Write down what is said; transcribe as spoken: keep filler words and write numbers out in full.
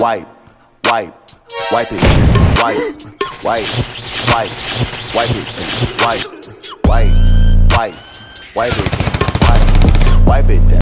Wipe, wipe, wipe it, wipe, wipe, wipe, wipe it, wipe, wipe, wipe, wipe it, wipe, wipe it down.